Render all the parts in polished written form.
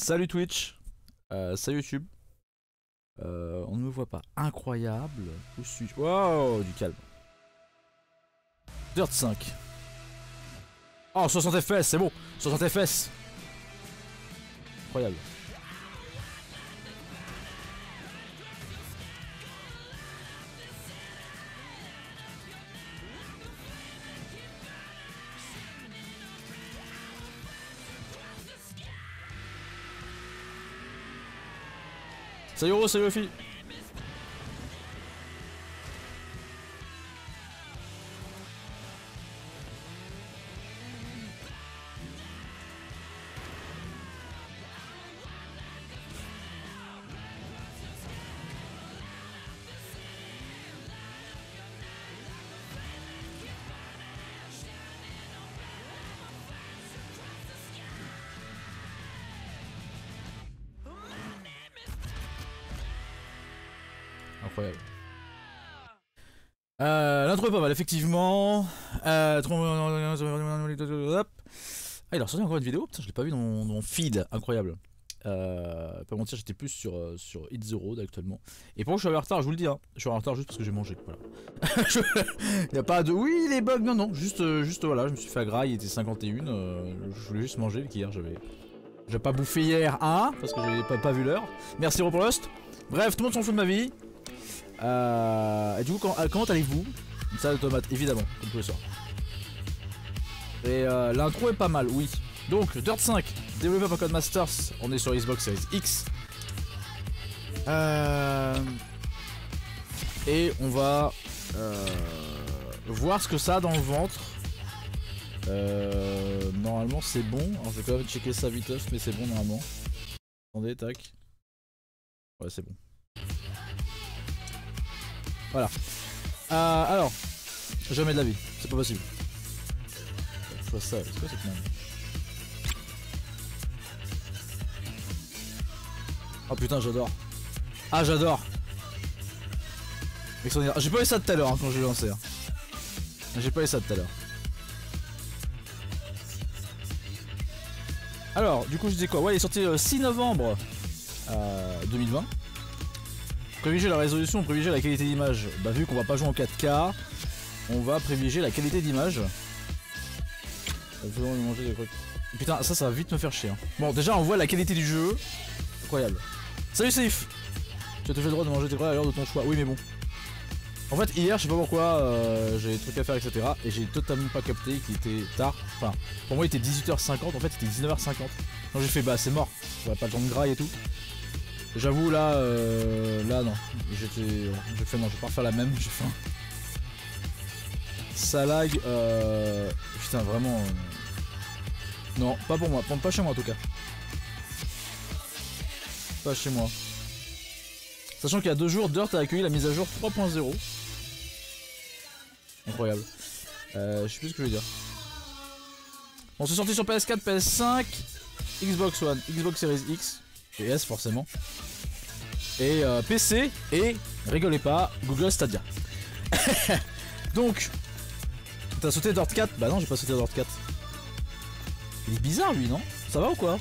Salut Twitch, salut YouTube. On ne me voit pas, incroyable. Où suis-je? Wow, du calme. Dirt 5. Oh, 60 FPS, c'est bon, 60 FPS. Incroyable. Salut Euro, salut Ophi. L'intro est pas mal, effectivement. Ah, il a sorti encore une vidéo, putain, je l'ai pas vu dans mon feed, incroyable. Pas mentir, j'étais plus sur Hit the Road actuellement. Et pour moi, je suis en retard, je vous le dis, hein. Je suis en retard juste parce que j'ai mangé, voilà. Il y a pas de... Oui, les bugs, non, non, juste voilà, je me suis fait agraille, il était 51, je voulais juste manger, vu qu'hier j'avais pas bouffé hier, hein, parce que j'avais pas vu l'heure. Merci Ro pour Lost. Bref, tout le monde s'en fout de ma vie. Et du coup, comment allez-vous? Une salade de tomates, évidemment, comme tous les soirs. Et l'intro est pas mal, oui. Donc, Dirt 5, développé par Code Masters, on est sur Xbox Series X. Et on va voir ce que ça a dans le ventre. Normalement, c'est bon. Alors, je vais quand même checker ça vite, mais c'est bon normalement. Attendez, tac. Ouais, c'est bon. Voilà. Alors, jamais de la vie, c'est pas possible. Je vois ça, c'est quoi cette merde? Oh putain, j'adore. Ah, j'adore. J'ai pas eu ça tout à l'heure, hein, quand je l'ai lancé. Hein. J'ai pas eu ça tout à l'heure. Alors, du coup, je disais quoi? Ouais, il est sorti le 6 novembre 2020. Privilégier la résolution, privilégier la qualité d'image. Bah vu qu'on va pas jouer en 4K, on va privilégier la qualité d'image. Faisons manger des trucs. Putain, ça va vite me faire chier. Hein. Bon, déjà on voit la qualité du jeu. Incroyable. Salut Safe. Tu as tout fait le droit de manger tes croix à l'heure de ton choix. Oui mais bon. En fait hier, je sais pas pourquoi, j'ai des trucs à faire, etc. Et j'ai totalement pas capté qu'il était tard. Enfin, pour moi il était 18h50, en fait il était 19h50. Donc j'ai fait bah c'est mort, j'aurais pas le temps de graille et tout. J'avoue là, là non, j'ai fait non, je vais pas refaire la même, j'ai fait un... Ça lag, putain vraiment... Non, pas pour moi, pas chez moi en tout cas. Pas chez moi. Sachant qu'il y a 2 jours, Dirt a accueilli la mise à jour 3.0. Incroyable. Je sais plus ce que je veux dire. On se sortit sur PS4, PS5, Xbox One, Xbox Series X. PS forcément et PC et rigolez pas Google Stadia. Donc t'as sauté Dirt 4? Bah non, j'ai pas sauté Dirt 4. Il est bizarre lui, non? Ça va ou quoi?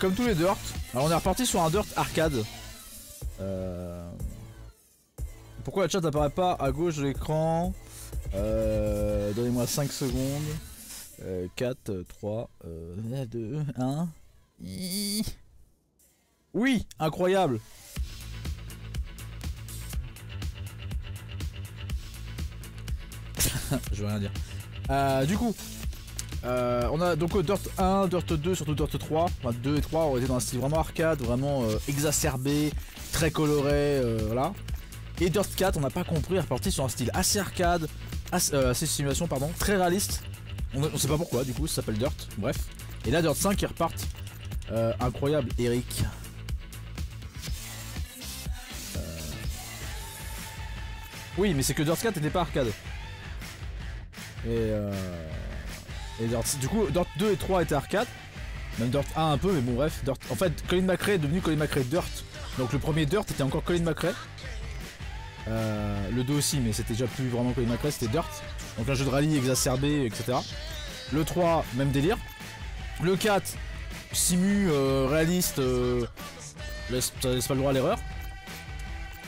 Comme tous les Dirt. Alors on est reparti sur un Dirt arcade. Pourquoi le chat n'apparaît pas à gauche de l'écran? Donnez-moi 5 secondes. 4, 3, 2, 1. Oui, incroyable. Je veux rien dire. Du coup, on a donc Dirt 1, Dirt 2, surtout Dirt 3. Enfin, 2 et 3 ont été dans un style vraiment arcade, vraiment exacerbé, très coloré, voilà. Et Dirt 4, on n'a pas compris, est reparti sur un style assez arcade, assez simulation, pardon, très réaliste. On sait pas pourquoi, du coup, ça s'appelle Dirt, bref. Et là, Dirt 5, ils repartent. Incroyable, Eric. Oui, mais c'est que Dirt 4 n'était pas arcade. Et Dirt... Du coup, Dirt 2 et 3 étaient arcade. Même Dirt 1 un peu, mais bon, bref. Dirt... En fait, Colin McRae est devenu Colin McRae Dirt. Donc le premier Dirt était encore Colin McRae. Le 2 aussi, mais c'était déjà plus vraiment Colin McRae, c'était Dirt. Donc un jeu de rallye exacerbé, etc. Le 3, même délire. Le 4, simu, réaliste, ça laisse pas le droit à l'erreur.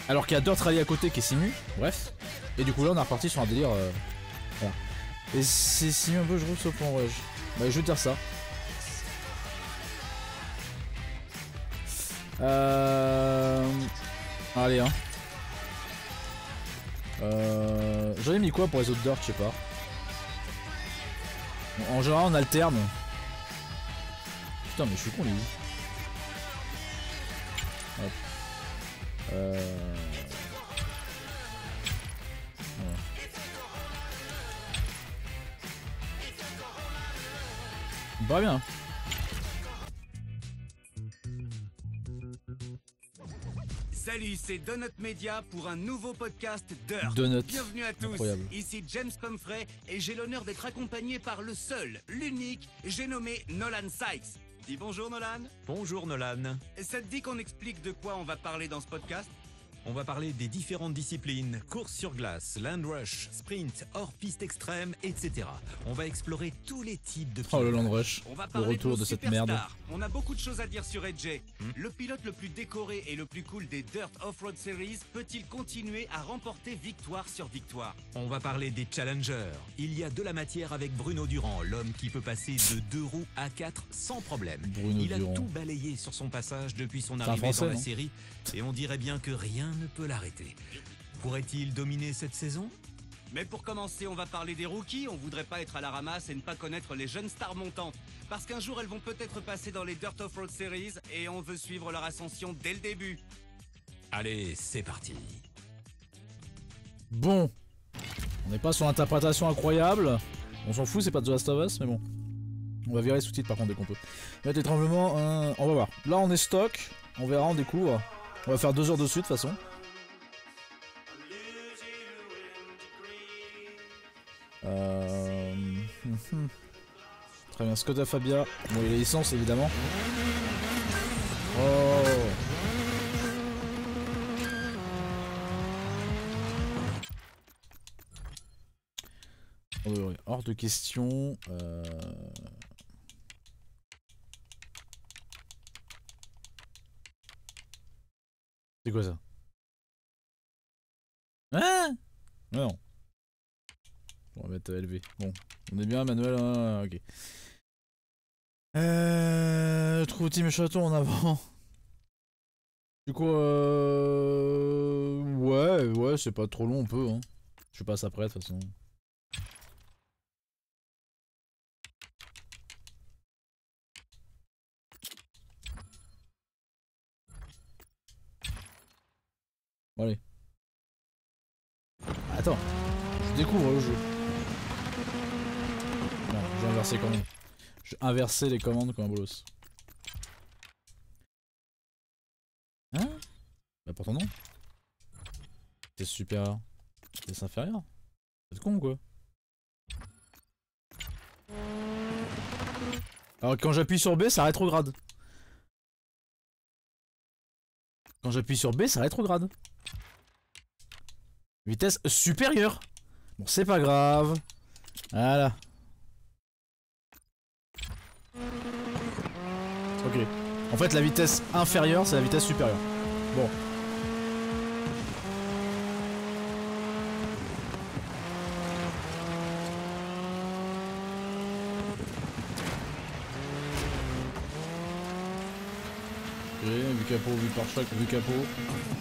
Alors qu'il y a Dirt Rally à côté qui est simu, bref. Et du coup là on est reparti sur un délire, voilà. Et c'est simu un peu, je roule ce pont, ouais. Bah je vais dire ça. Allez hein. J'avais mis quoi pour les autres Dirt, je sais pas. En général on alterne. Putain mais je suis con les gars. Hop. Voilà. On va bien. Salut, c'est Donut Media pour un nouveau podcast Dirt. Donut. Bienvenue à tous. Incroyable. Ici James Pumphrey et j'ai l'honneur d'être accompagné par le seul, l'unique, j'ai nommé Nolan Sykes. Dis bonjour Nolan. Bonjour Nolan. Ça te dit qu'on explique de quoi on va parler dans ce podcast? On va parler des différentes disciplines, course sur glace, land rush, sprint, hors piste extrême, etc. On va explorer tous les types de pilotes. Oh le land rush, on va parler le retour de cette merde. On a beaucoup de choses à dire sur Edge. Le pilote le plus décoré et le plus cool des Dirt Off-Road Series peut-il continuer à remporter victoire sur victoire? On va parler des challengers. Il y a de la matière avec Bruno Durand, l'homme qui peut passer de 2 roues à 4 sans problème. Bruno Durand a tout balayé sur son passage depuis son arrivée dans la série et on dirait bien que rien ne peut l'arrêter. Pourrait-il dominer cette saison? Mais pour commencer, on va parler des rookies. On voudrait pas être à la ramasse et ne pas connaître les jeunes stars montantes. Parce qu'un jour, elles vont peut-être passer dans les Dirt Off-Road Series et on veut suivre leur ascension dès le début. Allez, c'est parti. Bon. On n'est pas sur l'interprétation incroyable. On s'en fout, c'est pas de The Last of Us, mais bon. On va virer les sous-titres par contre dès qu'on peut. Là, des tremblements, on va voir. Là, on est stock. On verra, on découvre. On va faire 2 heures dessus de toute façon. Très bien, Skoda Fabia. Bon, il y a les licences évidemment. Oh. Hors de question. C'est quoi ça? Hein? Non. On va mettre LV. Bon, on est bien, manuel. Hein, ok. Trouve Team Chaton en avant. Du coup, ouais, c'est pas trop long, on peut. Hein. Je passe après de toute façon. Bon, allez. Attends, je découvre le jeu. Non, j'ai inversé les commandes. J'ai inversé les commandes comme un bolos. Hein? Bah pourtant non. T'es supérieur. T'es inférieur. T'es con ou quoi? Alors quand j'appuie sur B, ça rétrograde. Quand j'appuie sur B, ça rétrograde. Vitesse supérieure. Bon, c'est pas grave. Voilà. Ok. En fait, la vitesse inférieure, c'est la vitesse supérieure. Bon. Ok, vu capot, vu par choc, vu capot.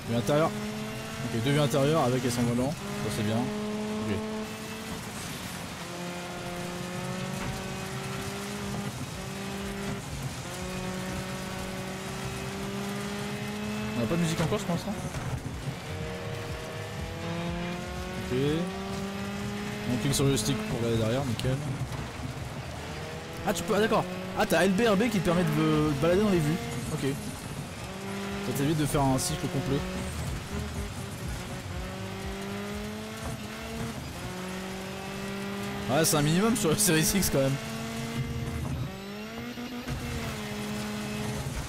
Vu intérieur. Ok, 2 vues intérieures avec et sans volant, ça c'est bien. Ok. On n'a pas de musique encore je pense hein. Ok. On clique sur le stick pour regarder derrière, nickel. Ah tu peux, ah d'accord. Ah t'as LBRB qui te permet de balader dans les vues. Ok. Ça t'évite de faire un cycle complet. Ouais, c'est un minimum sur le Series X quand même.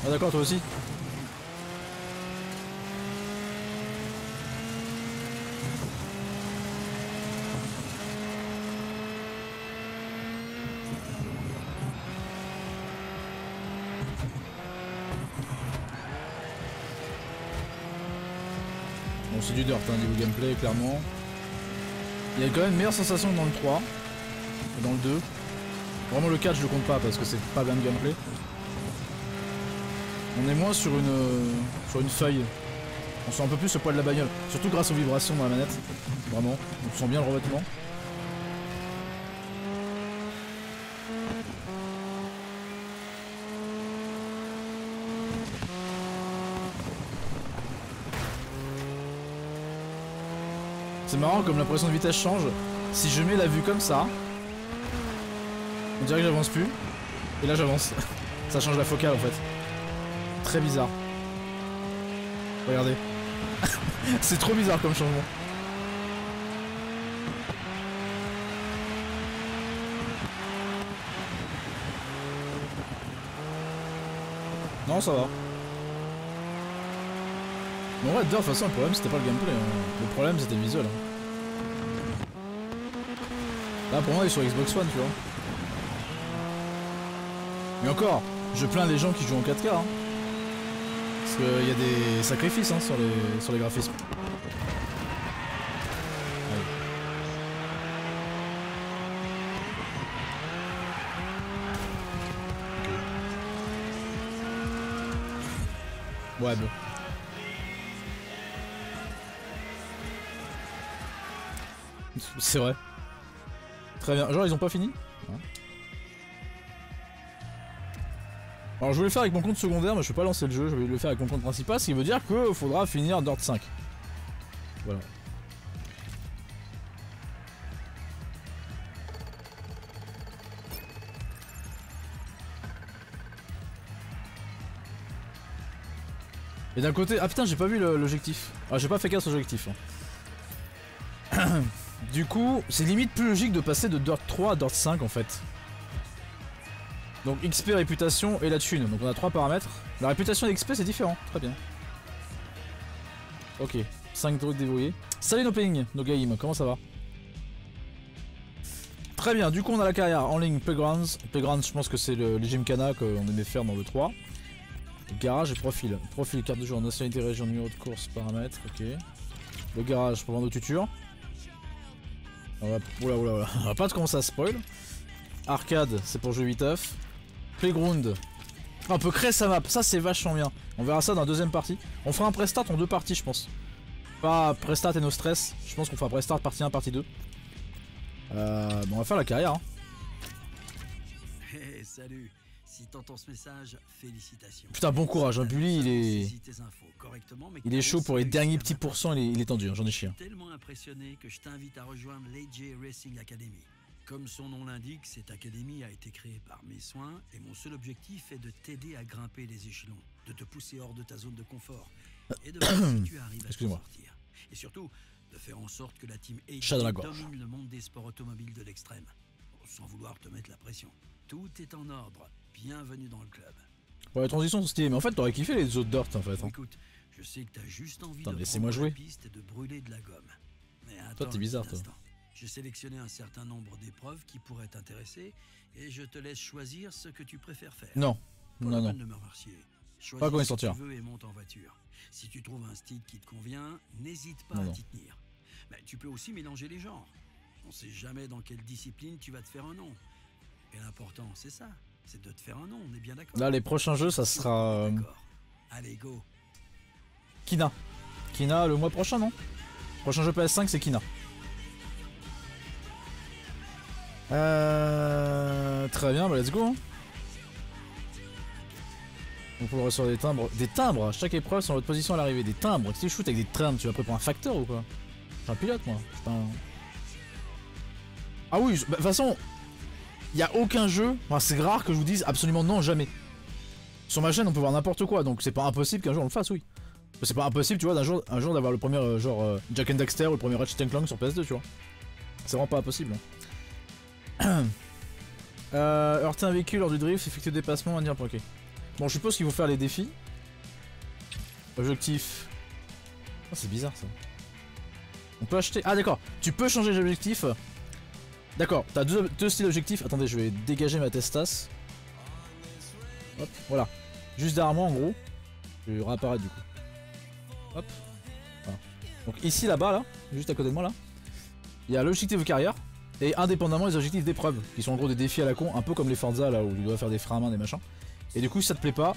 Ah d'accord, toi aussi. Bon, c'est du dirt, hein, niveau gameplay, clairement. Il y a quand même une meilleure sensation dans le 3 et dans le 2. Vraiment, le 4, je le compte pas parce que c'est pas bien de gameplay. On est moins sur une feuille. On sent un peu plus le poids de la bagnole, surtout grâce aux vibrations dans la manette. Vraiment, on sent bien le revêtement. C'est marrant comme la pression de vitesse change. Si je mets la vue comme ça, on dirait que j'avance plus. Et là j'avance. Ça change la focale en fait. Très bizarre. Regardez. C'est trop bizarre comme changement. Non, ça va. Bon ouais, de toute façon le problème c'était pas le gameplay, hein. Le problème c'était le visuel. Là pour moi il est sur Xbox One, tu vois. Mais encore, je plains les gens qui jouent en 4K, hein. Parce qu'il y a des sacrifices, hein, sur les graphismes. Ouais, bon. C'est vrai. Très bien. Genre ils ont pas fini? Non. Alors je voulais le faire avec mon compte secondaire mais je peux pas lancer le jeu, je vais le faire avec mon compte principal, ce qui veut dire que faudra finir Dirt 5. Voilà. Et d'un côté... Ah putain j'ai pas vu l'objectif. Ah j'ai pas fait casse l'objectif. Hein. Du coup, c'est limite plus logique de passer de Dirt 3 à Dirt 5 en fait. Donc XP, réputation et la thune. Donc on a 3 paramètres. La réputation et XP c'est différent. Très bien. Ok, 5 trucs débrouillés. Salut Noping, Nogaim, comment ça va? Très bien, du coup on a la carrière en ligne Playgrounds. Playgrounds je pense que c'est les gymkhana qu'on aimait faire dans le 3. Garage et profil. Profil, carte de joueur, nationalité, région, numéro de course, paramètres, ok. Le garage pour vendre aux tutures. On va... Oula, oula, oula. On va pas commencer à spoil. Arcade, c'est pour jouer 8 œufs. Playground. Ah, on peut créer sa map, ça c'est vachement bien. On verra ça dans la deuxième partie. On fera un prestart en 2 parties je pense. Pas prestart et no stress. Je pense qu'on fera prestart partie 1, partie 2. Bon, on va faire la carrière, hein. Hey, salut. Si t'entends ce message, félicitations. Putain, bon courage, hein. Bully, il est chaud pour les derniers petits pourcents, il est tendu, hein. J'en ai chier. Tellement impressionné que je t'invite à rejoindre l'AJ Racing Academy. Comme son nom l'indique, cette académie a été créée par mes soins et mon seul objectif est de t'aider à grimper les échelons, de te pousser hors de ta zone de confort et de voir si tu arrives à te sortir. Et surtout, de faire en sorte que la team AJ domine le monde des sports automobiles de l'extrême, sans vouloir te mettre la pression. Tout est en ordre. Bienvenue dans le club. Ouais, la transition sont stylées, mais en fait t'aurais kiffé les autres Dirt en fait. Hein. Écoute, je sais que t'as juste envie de prendre la piste et de brûler de la gomme. Mais attends, toi t'es bizarre toi. J'ai sélectionné un certain nombre d'épreuves qui pourraient t'intéresser et je te laisse choisir ce que tu préfères faire. Non, pour non, non. Ne me remercier. Choisis pas quand il sortira. Si tu veux et monte en voiture. Si tu trouves un style qui te convient, n'hésite pas à t'y tenir. Mais tu peux aussi mélanger les genres. On sait jamais dans quelle discipline tu vas te faire un nom. Et l'important c'est ça. C'est de te faire un nom, on est bien d'accord. Là, les prochains jeux, ça sera... D'accord. Allez, go. Kina. Kina le mois prochain, non? Prochain jeu PS5, c'est Kina. Très bien, bah let's go. Hein. Donc, on reçoit des timbres. Des timbres! Chaque épreuve, c'est en votre position à l'arrivée. Des timbres! Tu les shoots avec des timbres, tu vas prendre un facteur ou quoi? Je suis un pilote, moi. Putain. Ah oui, de toute façon... Il n'y a aucun jeu, enfin c'est rare que je vous dise absolument non, jamais. Sur ma chaîne on peut voir n'importe quoi, donc c'est pas impossible qu'un jour on le fasse, oui. C'est pas impossible, tu vois, un jour d'avoir le premier genre Jack and Daxter ou le premier Ratchet & Clank sur PS2, tu vois. C'est vraiment pas impossible. Hein. Heurter un véhicule lors du drift, effectuer des dépassements, manier un planqué. Bon, je suppose qu'il faut faire les défis. Objectif... Oh, c'est bizarre ça. On peut acheter... Ah d'accord, tu peux changer les objectifs. D'accord, t'as deux styles d'objectifs. Attendez, je vais dégager ma testasse. Hop, voilà. Juste derrière moi, en gros. Je vais réapparaître du coup. Hop. Voilà. Donc ici, là-bas, là, juste à côté de moi, là, il y a l'objectif de carrière et indépendamment les objectifs d'épreuve, qui sont en gros des défis à la con, un peu comme les Forza, là, où tu dois faire des freins à main, des machins. Et du coup, si ça te plaît pas,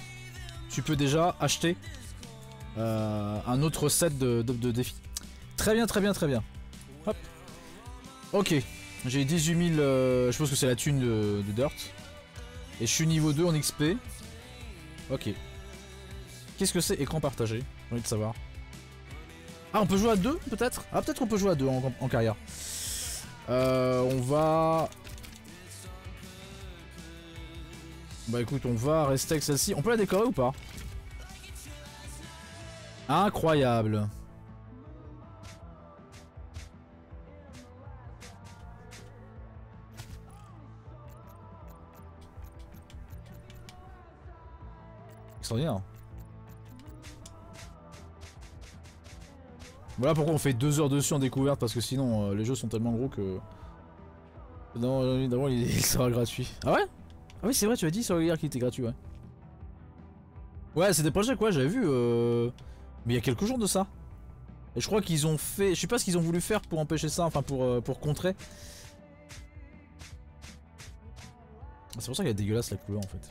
tu peux déjà acheter un autre set de défis. Très bien, très bien, très bien. Hop. Ok, j'ai 18 000, je pense que c'est la thune de Dirt. Et je suis niveau 2 en XP. Ok. Qu'est-ce que c'est écran partagé? J'ai envie de savoir. Ah, on peut jouer à deux peut-être? Ah, peut-être qu'on peut jouer à deux en carrière. On va... Bah écoute, on va rester avec celle-ci. On peut la décorer ou pas? Incroyable. Extraordinaire. Voilà pourquoi on fait 2 heures dessus en découverte, parce que sinon les jeux sont tellement gros que... Non, évidemment il sera gratuit. Ah ouais? Ah oui c'est vrai, tu as dit sur hier qu'il était gratuit, ouais. Ouais c'était pas le jeu quoi, j'avais vu mais il y a quelques jours de ça. Et je crois qu'ils ont fait... Je sais pas ce qu'ils ont voulu faire pour empêcher ça, enfin pour contrer. Ah, c'est pour ça qu'elle est dégueulasse la couleur en fait.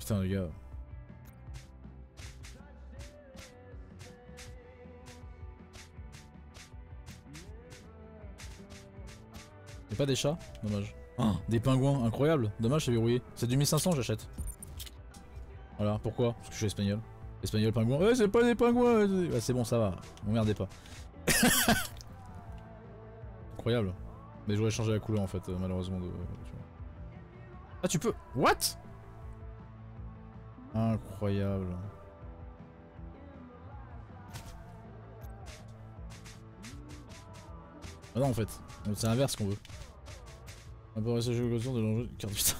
Putain les gars. Y'a pas des chats? Dommage. Ah, des pingouins, incroyable. Dommage, c'est verrouillé. C'est du 1500, j'achète. Voilà, pourquoi? Parce que je suis espagnol. Espagnol, pingouin. Ouais, c'est pas des pingouins! Ouais, c'est bon, ça va. M'emmerdez pas. Incroyable. Mais j'aurais changé la couleur en fait, malheureusement. De... Ah, tu peux. What? Incroyable. Ah non, en fait. C'est l'inverse qu'on veut. On peut rester jouer au de l'enjeu. Car putain.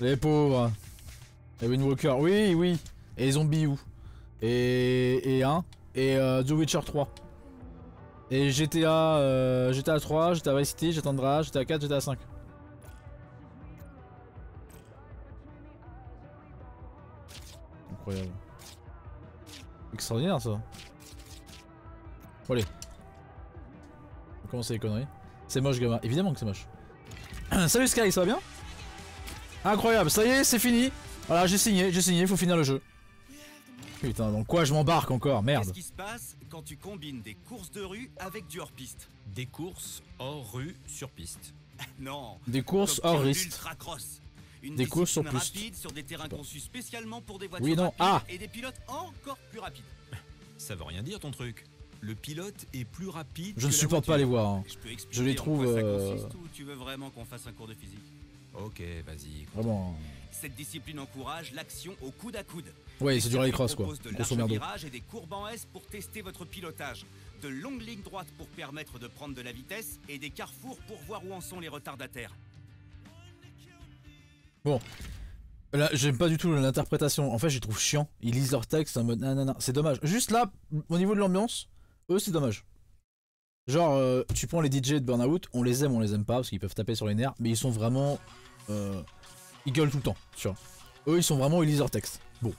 Les pauvres. Et Windwalker. Oui, oui. Et les zombies où? Et 1. Et The Witcher 3. Et GTA. GTA 3, GTA Vice City, GTA Andra, GTA 4, GTA 5. Incroyable. Extraordinaire ça. Bon, allez. Comment c'est les conneries? C'est moche gamin, évidemment que c'est moche. Salut Sky, ça va bien? Incroyable, ça y est, c'est fini. Voilà, j'ai signé, faut finir le jeu. Putain, dans quoi je m'embarque encore, merde. Qu'est-ce qui se passe quand tu combines des courses de rue avec du hors-piste? Des courses hors rue sur piste. Non. Des courses hors piste. Des courses sur piste. Sur des terrains conçus spécialement pour des voitures oui, non. Ah. Et des pilotes encore plus rapides. Ça veut rien dire ton truc. Le pilote est plus rapide. Je ne supporte pas les voir. Hein. Je les trouve. Ou tu veux vraiment qu'on fasse un cours de physique? Ok, vas-y. Vraiment. Cette discipline encourage l'action au coude à coude. Ouais, c'est du rallycross quoi. Grosso merdo. Des virages et des courbes en S pour tester votre pilotage. De longues lignes droites pour permettre de prendre de la vitesse et des carrefours pour voir où en sont les retardataires. Bon. Là, j'aime pas du tout l'interprétation. En fait, je les trouve chiants. Ils lisent leur texte en mode nanana. C'est dommage. Juste là, au niveau de l'ambiance. Eux c'est dommage. Genre tu prends les DJ de Burnout, on les aime pas parce qu'ils peuvent taper sur les nerfs, mais ils sont vraiment... ils gueulent tout le temps, tu vois. Eux ils sont vraiment, ils lisent leur texte. Bon.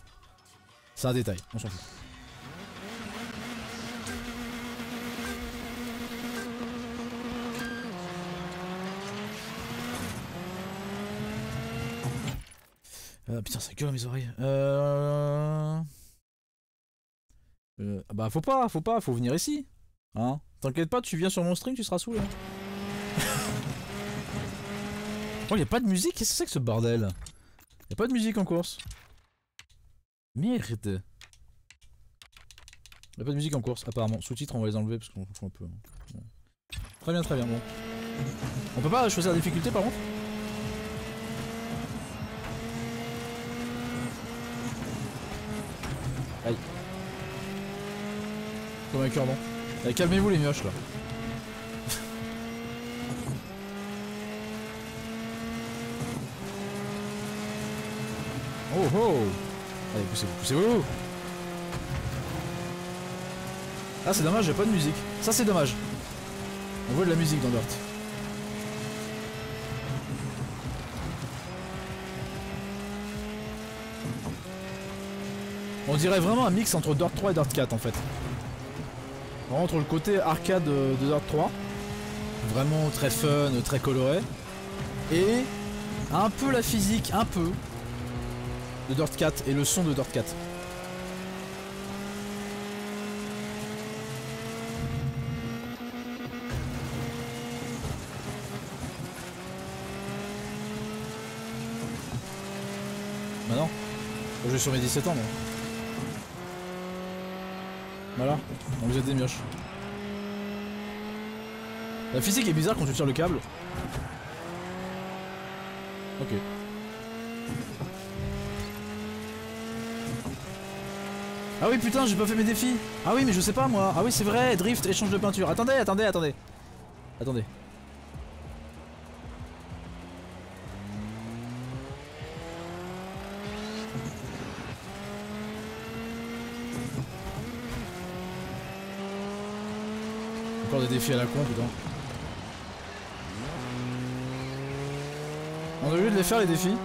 C'est un détail, on s'en fout. Putain ça gueule à mes oreilles. Bah faut pas, faut venir ici. Hein? T'inquiète pas, tu viens sur mon stream, tu seras saoulé. Oh y'a pas de musique? Qu'est-ce que c'est que ce bordel? Y'a pas de musique en course. Merde. Y'a pas de musique en course apparemment. Sous-titres on va les enlever parce qu'on s'en fout un peu. Ouais. Très bien, bon. On peut pas choisir la difficulté par contre? Aïe. Comme un cœur, non. Allez, calmez-vous les mioches là. Oh oh. Allez, poussez-vous, poussez-vous. Ah c'est dommage, j'ai pas de musique. Ça c'est dommage. On voit de la musique dans Dirt. On dirait vraiment un mix entre Dirt 3 et Dirt 4 en fait. Vraiment entre le côté arcade de Dirt 3, vraiment très fun, très coloré, et un peu la physique, un peu, de Dirt 4 et le son de Dirt 4. Bah non, je vais sur mes 17 ans, moi. Voilà, donc vous êtes des mioches. La physique est bizarre quand tu tires le câble. Ok. Ah oui putain, j'ai pas fait mes défis. Ah oui mais je sais pas moi. Ah oui c'est vrai, drift, échange de peinture. Attendez, attendez, attendez. Attendez. Encore des défis à la con putain. On a oublié de les faire les défis.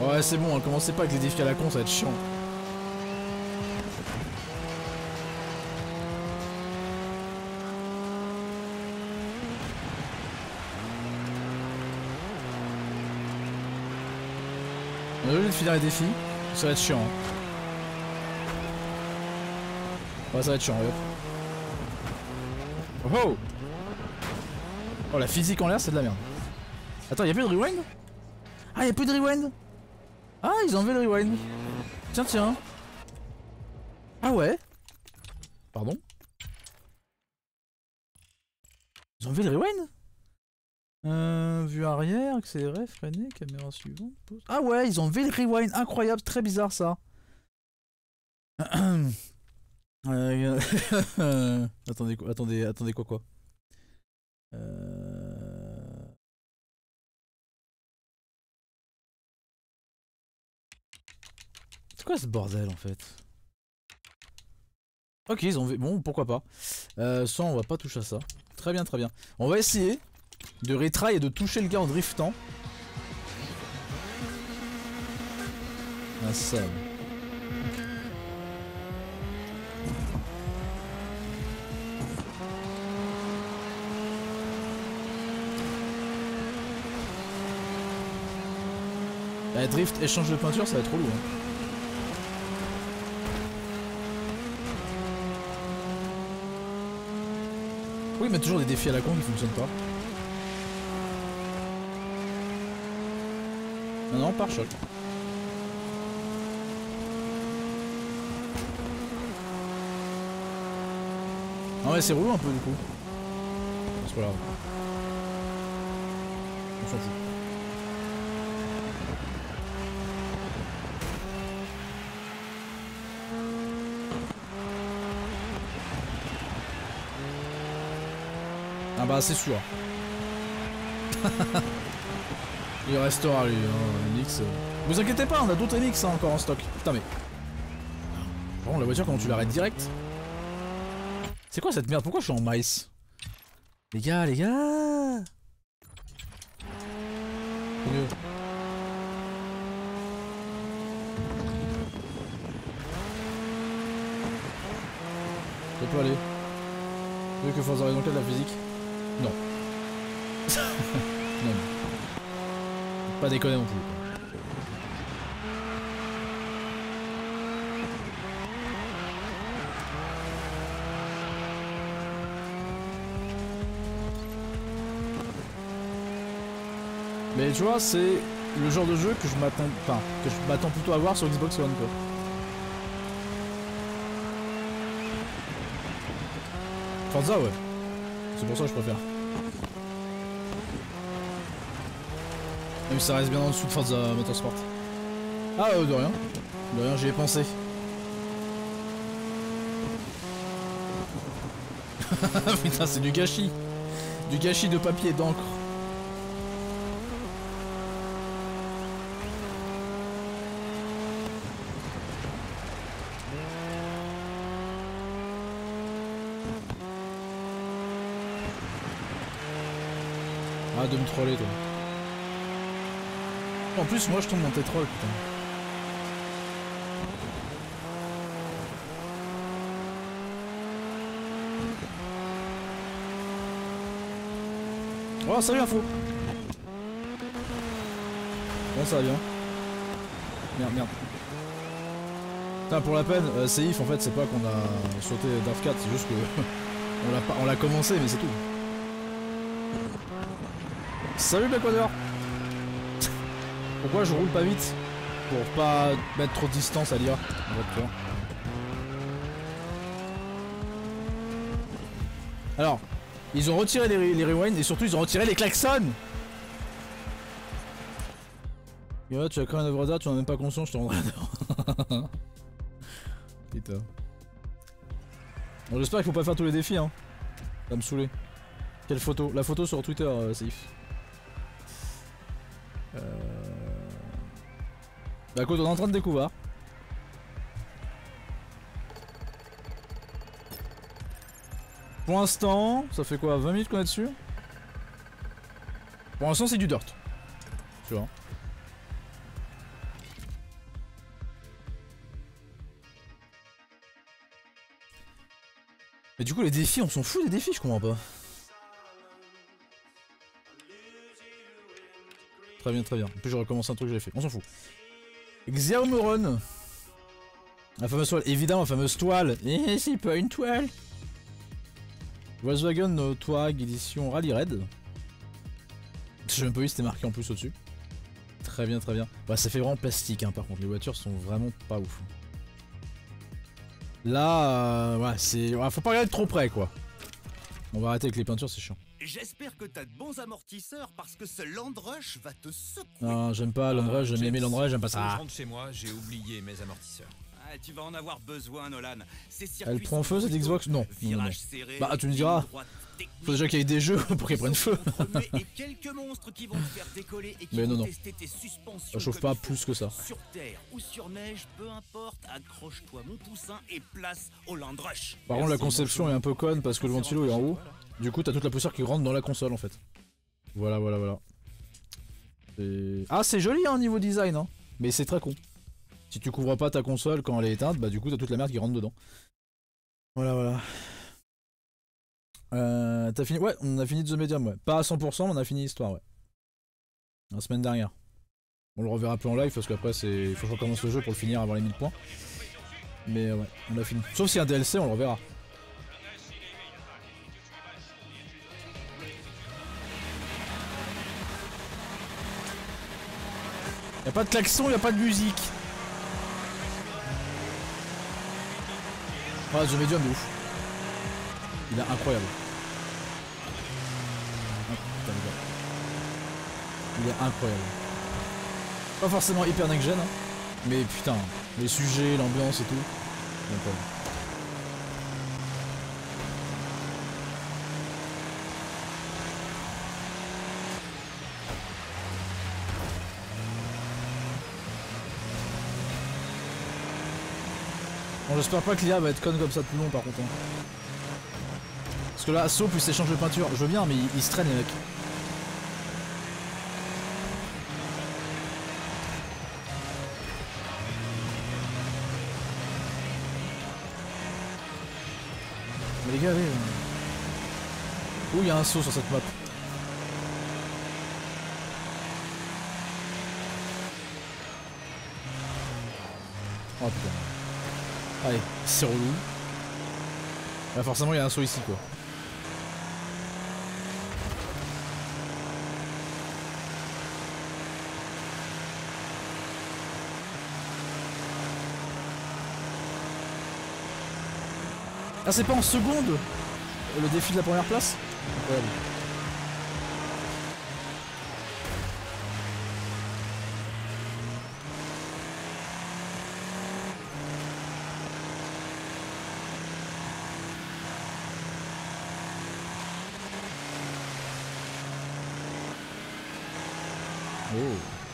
Ouais c'est bon, hein, commencez pas avec les défis à la con, ça va être chiant. On est obligé de finir les défis, ça va être chiant. Hein. Ouais ça va être chiant, ouais. Oh, oh, oh la physique en l'air c'est de la merde. Attends, y'a plus de rewind? Ah y'a plus de rewind? Ah ils ont enlevé le rewind. Tiens tiens. Ah ouais. Pardon. Ils ont enlevé le rewind. Vue arrière, accéléré, freiné, caméra suivante, pause. Ah ouais, ils ont enlevé le rewind, incroyable, très bizarre ça. Attendez, attendez, attendez quoi. C'est quoi ce bordel en fait? Ok, ils ont enlevé, bon pourquoi pas. Ça on va pas toucher à ça. Très bien, très bien. On va essayer de retry et de toucher le gars en driftant. Ah ça. La drift, échange de peinture, ça va être trop lourd. Hein. Oui mais toujours des défis à la con qui fonctionnent pas. Non, non, pare-choc. Ah ouais, c'est relou un peu du coup. C'est pas grave. On s'en fout. Ah bah c'est sûr. Il restera lui, hein, MX. Vous inquiétez pas, on a d'autres MX hein, encore en stock. Putain mais... Par contre la voiture quand tu l'arrêtes direct. C'est quoi cette merde? Pourquoi je suis en maïs? Les gars, les gars. Ça peut aller. Vu que Forza Horizon 4 la physique. Non. Non. Pas déconner non plus. Mais tu vois, c'est le genre de jeu que je m'attends, enfin, que je m'attends plutôt à voir sur Xbox One quoi. Forza ouais. C'est pour ça que je préfère. Même ça reste bien en dessous de Forza Motorsport. Ah de rien. De rien, j'y ai pensé. Putain, c'est du gâchis. Du gâchis de papier et d'encre. Arrête de me troller, toi. En plus, moi je tombe dans tes trolls, putain. Oh, salut info. Bon, ça va bien. Merde, merde. Putain, pour la peine, c'est if en fait, c'est pas qu'on a sauté Dark 4, c'est juste que on l'a commencé, mais c'est tout. Salut l'Équateur. Pourquoi je roule pas vite? Pour pas mettre trop de distance à l'IA. Alors, ils ont retiré les rewinds et surtout ils ont retiré les klaxons. Et là, tu as créé un œuvre d'art, tu n'en as même pas conscience, je te rendrai dedans. Putain. Bon, j'espère qu'il faut pas faire tous les défis, hein. Ça va me saouler. Quelle photo? La photo sur Twitter, Safe. Bah écoute, on est en train de découvrir. Pour l'instant, ça fait quoi, 20 minutes qu'on est dessus? Pour l'instant, c'est du dirt. Tu vois. Mais du coup, les défis, on s'en fout des défis, je comprends pas. Très bien, très bien. En plus, je recommence un truc que j'ai fait. On s'en fout. Xiaomoron. La fameuse toile. Évidemment, la fameuse toile. Eh, c'est pas une toile. Volkswagen Touareg édition Rally Red. J'ai même pas vu, c'était marqué en plus au-dessus. Très bien, très bien. Bah, ça fait vraiment plastique, hein, par contre. Les voitures sont vraiment pas ouf. Là, ouais, c'est. Ouais, faut pas regarder trop près, quoi. On va arrêter avec les peintures, c'est chiant. J'espère que t'as de bons amortisseurs parce que ce Land Rush va te secouer. Non, j'aime pas Land Rush, j'aime aimer Land Rush, j'aime pas ça. Je rentre chez moi, j'ai oublié mes amortisseurs. Ah, tu vas en avoir besoin, Nolan. Elle prend feu cette Xbox? Non. Bah, tu me diras. Faut déjà qu'il y ait des jeux pour qu'ils prennent feu. Mais non, non. Ça chauffe pas plus que ça. Sur terre ou sur neige, peu importe, accroche-toi mon poussin et place au Land Rush. Par contre, la conception est un peu conne parce que le ventilo est en haut. Du coup, t'as toute la poussière qui rentre dans la console en fait. Voilà, voilà, voilà. Et... Ah, c'est joli hein, niveau design, hein. Mais c'est très con. Si tu couvres pas ta console quand elle est éteinte, bah du coup, t'as toute la merde qui rentre dedans. Voilà, voilà. T'as fini. Ouais, on a fini The Medium, ouais. Pas à 100%, mais on a fini l'histoire, ouais. La semaine dernière. On le reverra plus en live parce qu'après, c'est. Faut que je recommence le jeu pour le finir avant les 1000 points. Mais ouais, on a fini. Sauf s'il y a un DLC, on le reverra. Y'a pas de klaxon, y'a pas de musique. Ah, The Medium de ouf. Il est incroyable. Ah, putain, les gars. Il est incroyable. Pas forcément hyper next-gen, hein, mais putain, les sujets, l'ambiance et tout. Incroyable. J'espère pas que l'IA va être conne comme ça tout le long par contre. Parce que là, saut plus échange de peinture, je veux bien mais il se traîne les mecs. Mais les gars, allez. Ouh, il y a un saut sur cette map. Oh putain. Allez, c'est relou. Là forcément il y a un saut ici quoi. Ah c'est pas en seconde le défi de la première place ouais.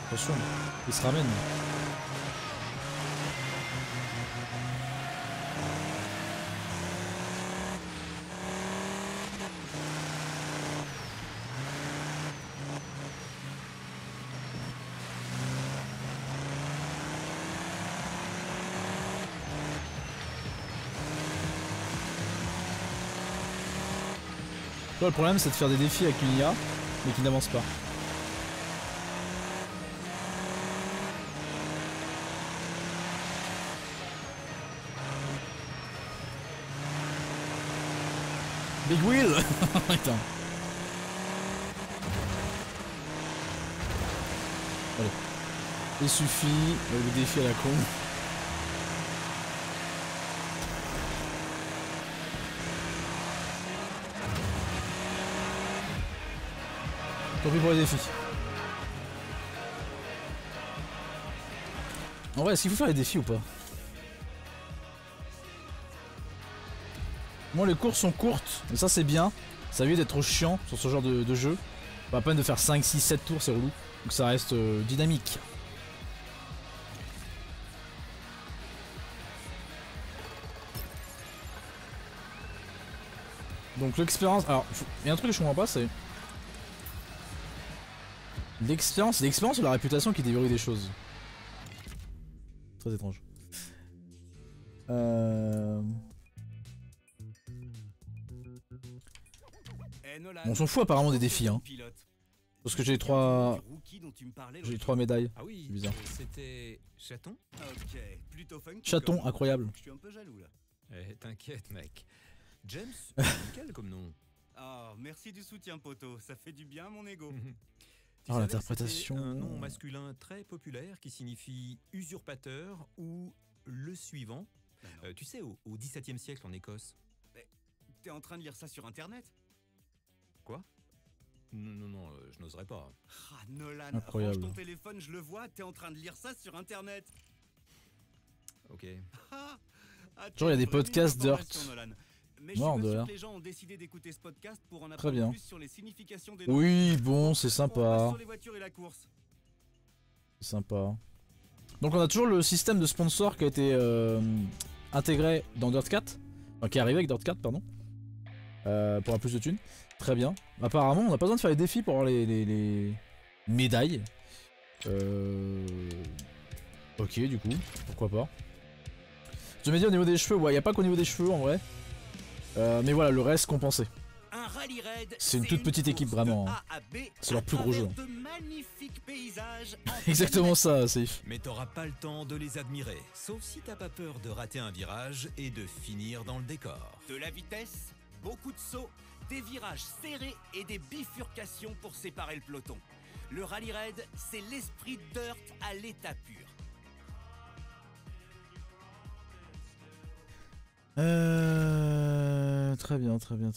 Attention, il se ramène. Le problème c'est de faire des défis avec une IA, mais qui n'avance pas. Big Wheel. Attends. Allez. Il suffit de défier la con. Tant pis pour les défis. En vrai, est-ce qu'il faut faire les défis ou pas? Moi, les courses sont courtes, mais ça c'est bien. Ça évite d'être trop chiant sur ce genre de jeu. Pas à peine de faire 5, 6, 7 tours, c'est relou. Donc ça reste dynamique. Donc l'expérience... Alors, il y a un truc que je comprends pas, c'est... L'expérience, ou la réputation qui déverrouille des choses. Très étrange. On s'en fout apparemment des défis, hein. Parce que j'ai les trois... J'ai les trois médailles. C'est bizarre. Chaton, incroyable. Je suis un peu jaloux là. T'inquiète mec. James, nickel comme nom. Ah, merci du soutien poteau, ça fait du bien mon ego. Oh, l'interprétation. Un nom masculin très populaire qui signifie usurpateur ou le suivant. Tu sais, au XVIIe siècle en Écosse. T'es en train de lire ça sur internet? Quoi? Non, je n'oserais pas. Ah, Nolan, incroyable. Range ton téléphone, je le vois, t'es en train de lire ça sur internet. Ok. Genre, il y a des podcasts Dirt. Mais je suis pas sûr que les gens ont décidé d'écouter ce podcast pour en apprendre plus sur les significations des noms. Oui, bon, c'est sympa. C'est sympa. Donc, on a toujours le système de sponsor qui a été intégré dans Dirt 4. Enfin, qui est arrivé avec Dirt 4, pardon. Pour avoir plus de thunes. Très bien. Apparemment, on n'a pas besoin de faire les défis pour avoir les médailles. Ok, du coup, pourquoi pas. Je me dis au niveau des cheveux, ouais, il n'y a pas qu'au niveau des cheveux en vrai. Mais voilà, le reste compensé. C'est une toute petite équipe, vraiment. C'est leur plus gros jeu. Exactement ça, Safe. Mais t'auras pas le temps de les admirer, sauf si t'as pas peur de rater un virage et de finir dans le décor. De la vitesse, beaucoup de sauts, des virages serrés et des bifurcations pour séparer le peloton. Le Rally Raid, c'est l'esprit Dirt à l'état pur. Très bien, très bien.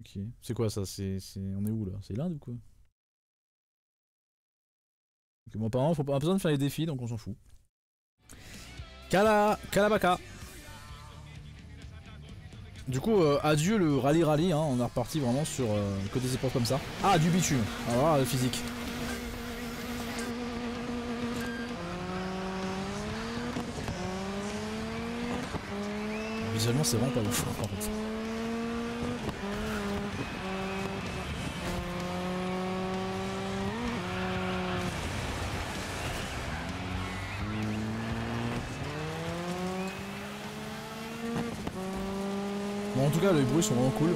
Ok. C'est quoi ça? On est où là? C'est l'Inde ou quoi? Okay, bon, apparemment, faut pas besoin de faire les défis, donc on s'en fout. Kalabaka. Du coup, adieu le rallye, hein, on est reparti vraiment sur que des épreuves comme ça. Ah, du bitume. Alors là, physique. Visuellement, c'est vraiment pas ouf en fait. Bon, en tout cas, les bruits sont vraiment cool.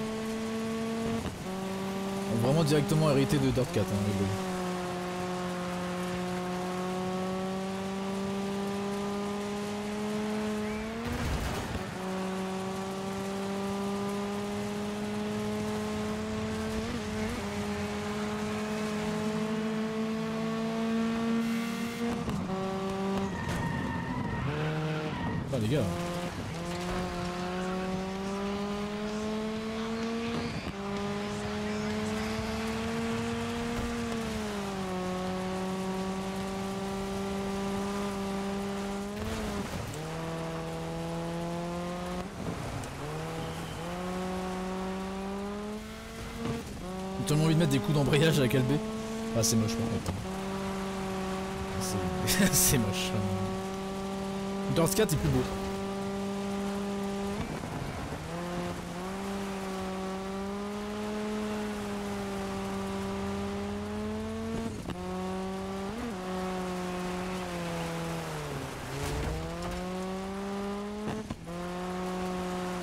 On est vraiment directement hérité de Dirt 4, hein, les bruits. Les gars. J'ai tellement envie de mettre des coups d'embrayage à la calbée. Ah, c'est moche, en fait. C'est moche. Dirt 4 est plus beau.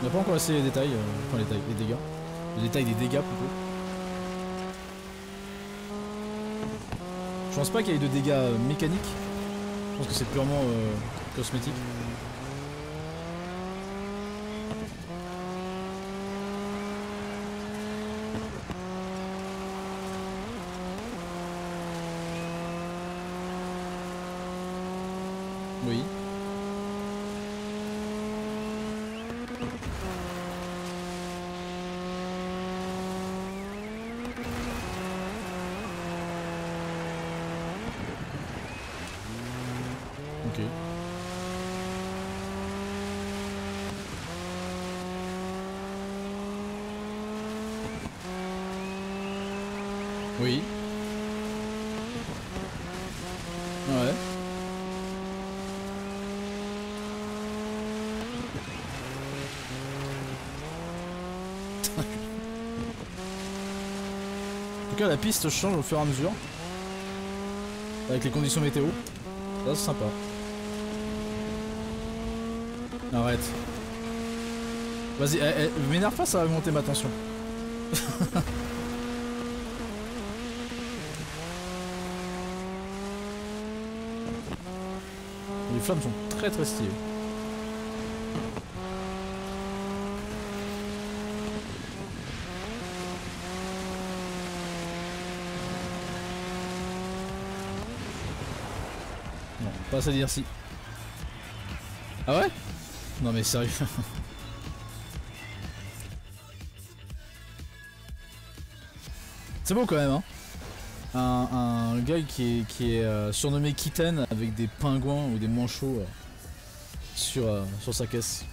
On n'a pas encore assez les détails, enfin les dégâts. Les détails des dégâts plutôt. Je pense pas qu'il y ait de dégâts mécaniques. Je pense que c'est purement cosmétique. Oui. Ok. Oui. Ouais. En tout cas la piste change au fur et à mesure avec les conditions météo. Là c'est sympa. Arrête. Vas-y, m'énerve pas, ça va augmenter ma tension. Les flammes sont très très stylées. Non, pas à dire si. Ah ouais? Non mais sérieux. C'est bon quand même hein. Un gars qui est surnommé Kitten avec des pingouins ou des manchots sur sa caisse.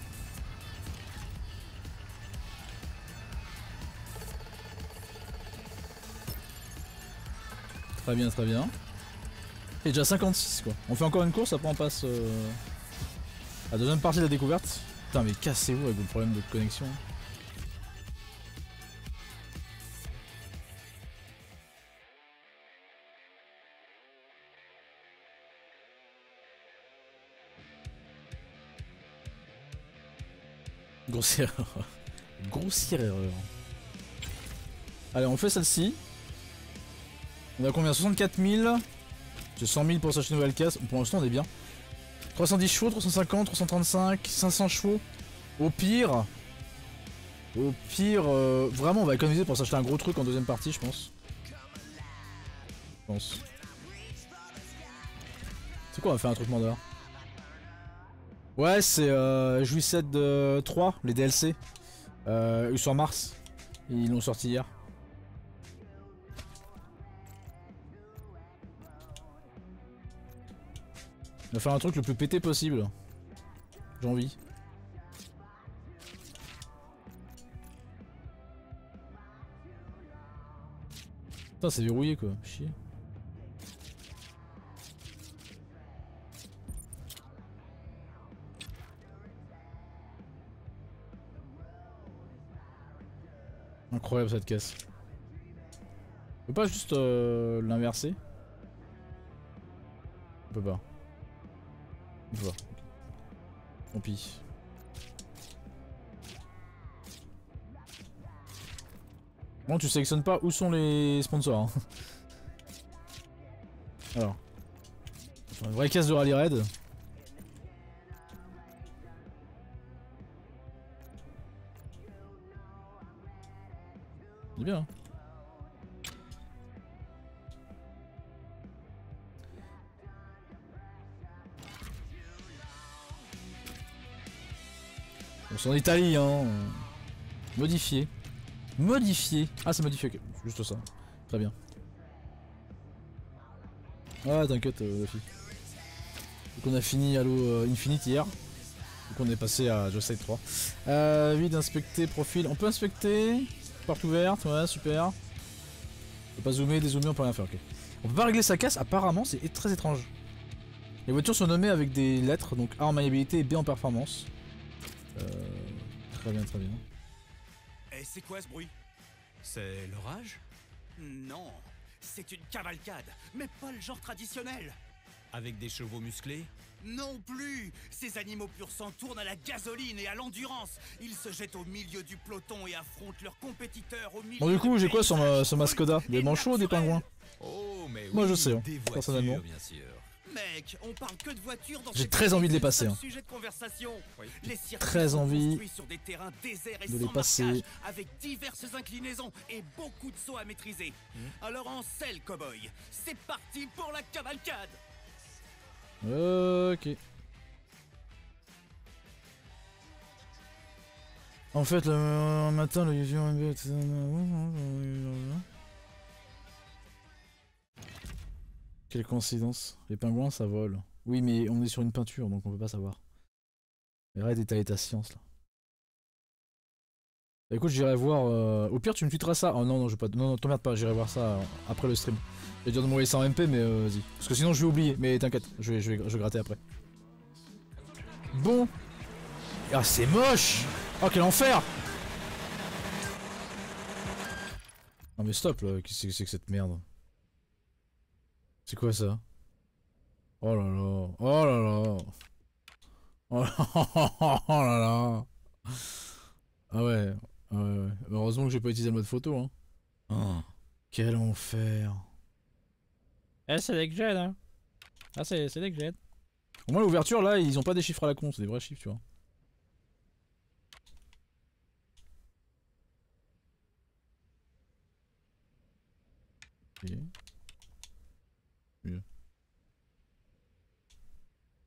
Très bien, très bien. Et déjà 56 quoi. On fait encore une course, après on passe... La deuxième partie de la découverte. Putain mais cassez-vous avec vos problèmes de connexion. Grossière erreur. Grossière erreur. Allez on fait celle-ci. On a combien 64 000. J'ai 100 000 pour s'acheter une nouvelle casse. Pour l'instant on est bien. 310 chevaux, 350, 335, 500 chevaux. Au pire, vraiment on va économiser pour s'acheter un gros truc en deuxième partie je pense. C'est quoi on va faire un truc mandeur? Ouais c'est Jouissette 3, les DLC. Sur Mars, ils l'ont sorti hier. On va faire un truc le plus pété possible. J'ai envie. Putain c'est verrouillé quoi, chier. Incroyable cette caisse. On peut pas juste l'inverser? On peut pas. Voilà. Tant pis. Bon, tu sélectionnes pas où sont les sponsors. Hein. Alors. Une vraie caisse de rallye raid. C'est bien. Hein. C'est en Italie hein. Modifier. Modifier. Ah c'est modifié, ok. Juste ça. Très bien. Ah t'inquiète la fille. Donc on a fini Halo Infinite hier. Donc on est passé à Just 3. Vide, inspecter, profil. On peut inspecter. Porte ouverte, ouais super. On peut pas zoomer, dézoomer, on peut rien faire, ok. On peut pas régler sa casse, apparemment c'est très étrange. Les voitures sont nommées avec des lettres, donc A en maniabilité et B en performance. Très bien, très bien. Et c'est quoi ce bruit? C'est l'orage? Non, c'est une cavalcade, mais pas le genre traditionnel. Avec des chevaux musclés? Non plus! Ces animaux pur sang tournent à la gasoline et à l'endurance. Ils se jettent au milieu du peloton et affrontent leurs compétiteurs au milieu. Bon du coup, j'ai quoi sur ma Skoda? Des manchots ou des pingouins? Oh, mais oui, moi je sais, hein, voitures, personnellement. Bien sûr. Mec, on parle que de voitures dans j'ai très envie de les passer. Hein. Sujet de conversation. Oui. Les très envie sur des terrains déserts et de les passer avec diverses inclinaisons et beaucoup de sauts à maîtriser. Alors en selle, cowboy. C'est parti pour la cavalcade. OK. En fait, le matin, le YouTube. Quelle coïncidence, les pingouins ça vole. Oui mais on est sur une peinture donc on peut pas savoir. Mais arrête d'étaler ta science là. Bah, écoute j'irai voir... Au pire tu me tweeteras ça. Oh non non je vais pas... Non non t'emmerde pas, j'irai voir ça après le stream. Je vais dire de m'envoyer ça en MP mais vas-y. Parce que sinon je vais oublier, mais t'inquiète, je vais gratter après. Bon. Ah c'est moche. Oh quel enfer. Non mais stop là, qu'est-ce que c'est que cette merde? C'est quoi ça? Oh là là, oh là là, oh là là. Ah ouais, heureusement que j'ai pas utilisé le mode photo hein. Oh, quel enfer. Eh c'est des que j'aide hein. Ah c'est des que j'aide. Au moins l'ouverture là ils ont pas des chiffres à la con, c'est des vrais chiffres tu vois. Okay.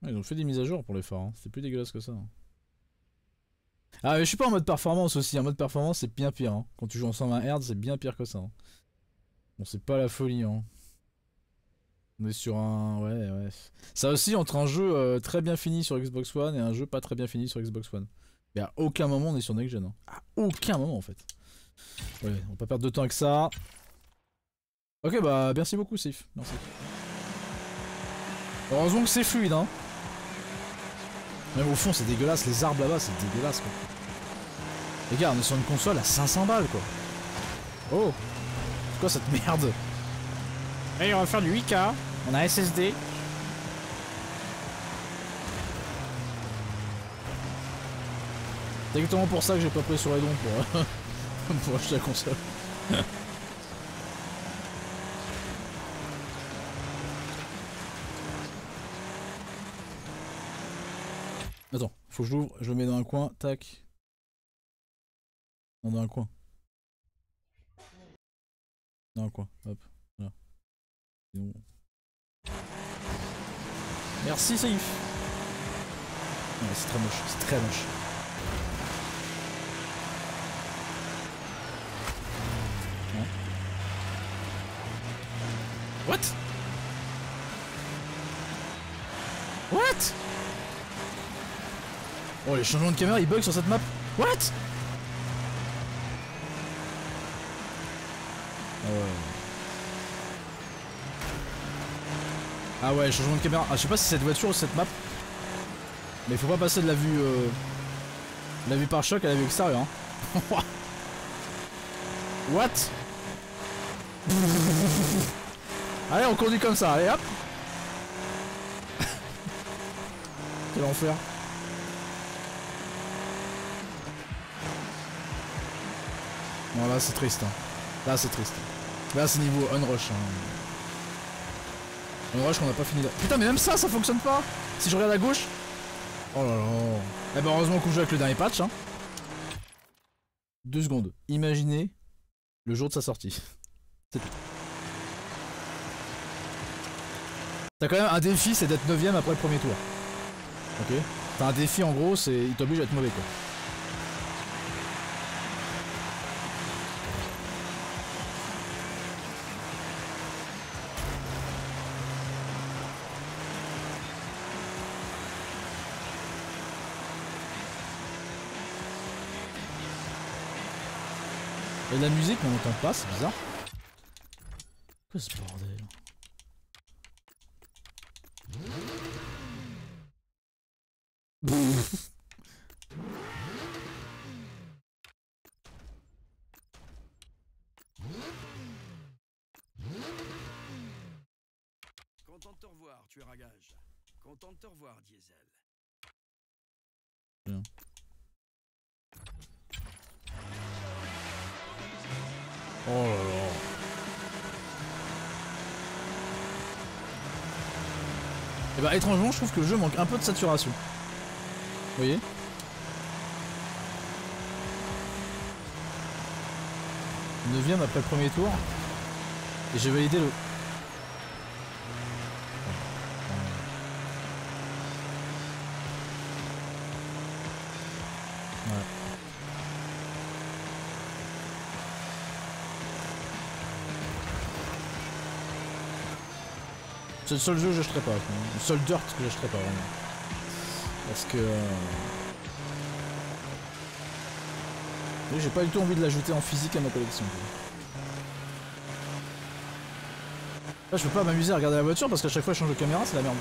Ah, ils ont fait des mises à jour pour les phares, hein. C'était plus dégueulasse que ça. Hein. Ah mais je suis pas en mode performance aussi, en mode performance c'est bien pire. Hein. Quand tu joues en 120 Hz c'est bien pire que ça. Hein. Bon c'est pas la folie hein. On est sur un... ouais. Ça aussi entre un jeu très bien fini sur Xbox One et un jeu pas très bien fini sur Xbox One. Mais à aucun moment on est sur Next Gen. Hein. À aucun moment en fait. Ouais, on va pas perdre de temps avec ça. OK bah merci beaucoup Sif, merci. Heureusement que c'est fluide hein. Même au fond c'est dégueulasse, les arbres là-bas c'est dégueulasse quoi. Les gars on est sur une console à 500 balles quoi. Oh. C'est quoi cette merde? Allez on va faire du 8K, on a SSD. C'est exactement pour ça que j'ai pas pris sur les dons pour acheter la console. Attends, faut que je l'ouvre, je le mets dans un coin, tac. Non, dans un coin. Dans un coin, hop, voilà. Sinon... Merci Saïf. Non, c'est très moche, c'est très moche. Ouais. What? Oh les changements de caméra ils bug sur cette map. What? Ah ouais changement de caméra. Ah je sais pas si c'est cette voiture ou cette map. Mais faut pas passer de la vue par choc à la vue extérieure hein. What? Allez on conduit comme ça, allez hop. Quel enfer. Non là c'est triste hein. Là c'est triste. Là c'est niveau Unrush hein. Unrush qu'on a pas fini là. Putain mais même ça ça fonctionne pas. Si je regarde à gauche. Oh là là. Eh ben heureusement qu'on joue avec le dernier patch hein. 2 secondes. Imaginez le jour de sa sortie. C'est tout. T'as quand même un défi, c'est d'être 9ème après le premier tour. OK. T'as un défi en gros, c'est il t'oblige à être mauvais quoi. Et la musique on n'entend pas, c'est bizarre. Que ce bordel. Content de te revoir, tueur à gage. Content de te revoir, Diesel. Bien. Oh là là. Et bah étrangement je trouve que le jeu manque un peu de saturation. Vous voyez? Neuvième après le premier tour. Et j'ai validé le... C'est le seul jeu que j'achèterai pas, le seul Dirt que j'achèterai pas vraiment. Parce que... j'ai pas du tout envie de l'ajouter en physique à ma collection. Là je peux pas m'amuser à regarder la voiture parce qu'à chaque fois je change de caméra, c'est la merde.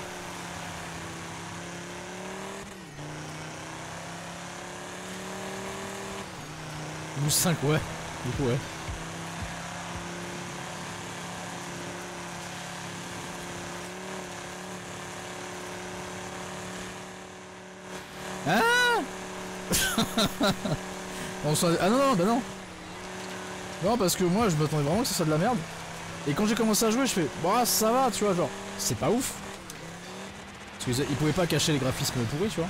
Ou 5 ouais, du coup ouais. Ah non non bah non. Non parce que moi je m'attendais vraiment que ce soit de la merde. Et quand j'ai commencé à jouer je fais bah ça va tu vois genre c'est pas ouf. Parce qu'ils pouvaient pas cacher les graphismes pourris tu vois.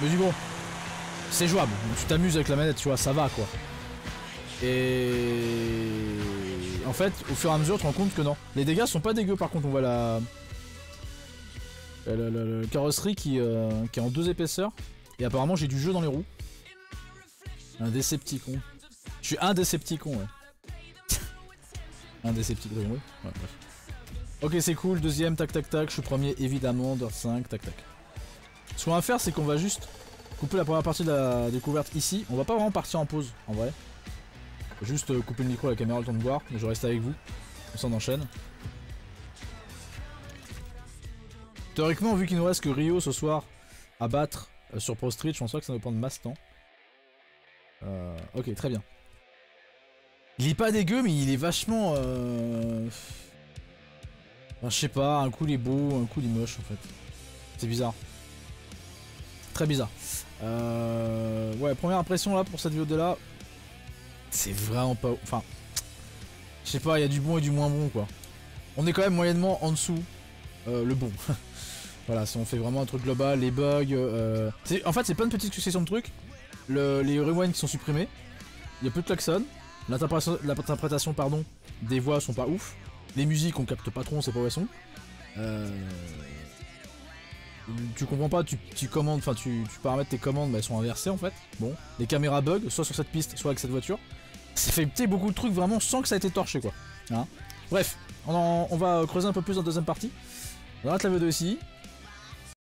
Mais du bon c'est jouable, tu t'amuses avec la manette tu vois ça va quoi. Et en fait au fur et à mesure tu te rends compte que non. Les dégâts sont pas dégueux par contre on voit la... la carrosserie qui est en deux épaisseurs. Et apparemment j'ai du jeu dans les roues. Un Décepticon. Je suis un Décepticon, ouais. Un Décepticon, oui. Ouais, bref. Ok, c'est cool. Deuxième, tac, tac, tac. Je suis premier, évidemment. Dirt 5, tac, tac. Ce qu'on va faire, c'est qu'on va juste couper la première partie de la découverte ici. On va pas vraiment partir en pause, en vrai. Juste couper le micro, la caméra, le temps de voir. Mais je reste avec vous. On s'en enchaîne. Théoriquement, vu qu'il nous reste que Rio ce soir à battre sur Pro Street, je pense pas que ça nous prend de masse temps. Ok, très bien. Il est pas dégueu, mais il est vachement... Enfin, je sais pas, un coup il est beau, un coup il est moche en fait. C'est bizarre. Très bizarre. Ouais, première impression là pour cette vidéo de là. C'est vraiment pas... Enfin... Je sais pas, il y a du bon et du moins bon quoi. On est quand même moyennement en dessous le bon. Voilà, si on fait vraiment un truc global, les bugs... En fait c'est plein de petites successions de trucs. Les rewinds qui sont supprimés, il n'y a plus de klaxon, l'interprétation pardon des voix sont pas ouf, les musiques on capte pas trop, on sait pas où elles sont. Tu comprends pas, tu commandes, enfin tu paramètres tes commandes mais elles sont inversées en fait. Bon, les caméras bug, soit sur cette piste, soit avec cette voiture. Ça fait beaucoup de trucs vraiment sans que ça a été torché quoi. Hein. Bref, on va creuser un peu plus dans la deuxième partie. On arrête la vidéo ici.